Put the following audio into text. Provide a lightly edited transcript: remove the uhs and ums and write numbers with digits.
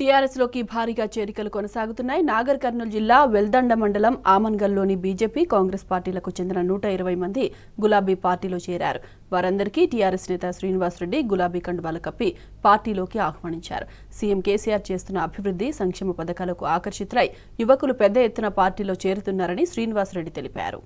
TRS లోకి భారీగా చేరికలు కొనసాగుతున్నాయి. నాగర్ కర్నూలు జిల్లా వెల్దండ మండలం ఆమన్గల్లోని బీజేపీ కాంగ్రెస్ పార్టీలకు చెందిన 120 మంది గులాబీ పార్టీలో చేరారు. వారందరికీ టీఆర్ఎస్ నేత శ్రీనివాస్ రెడ్డి గులాబీ కండువాలు కప్పి పార్టీలోకి ఆహ్వానించారు. సీఎం కేసీఆర్ చేస్తున్న అభివృద్ధి సంక్షేమ పథకాలకు ఆకర్షితులై యువకులు పెద్ద ఎత్తున పార్టీలో చేరుతున్నారని శ్రీనివాస్ రెడ్డి తెలిపారు.